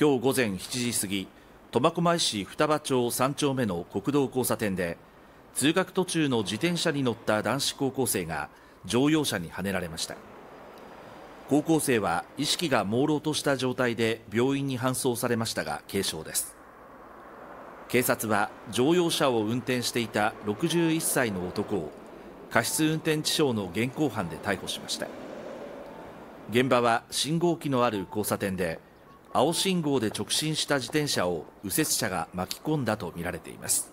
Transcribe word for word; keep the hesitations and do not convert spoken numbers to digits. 今日午前しちじ過ぎ、苫小牧市双葉町さん丁目の国道交差点で、通学途中の自転車に乗った男子高校生が乗用車にはねられました。高校生は意識が朦朧とした状態で病院に搬送されましたが軽傷です。警察は乗用車を運転していたろくじゅういっさいの男を過失運転致傷の現行犯で逮捕しました。現場は信号機のある交差点で、青信号で直進した自転車を右折車が巻き込んだとみられています。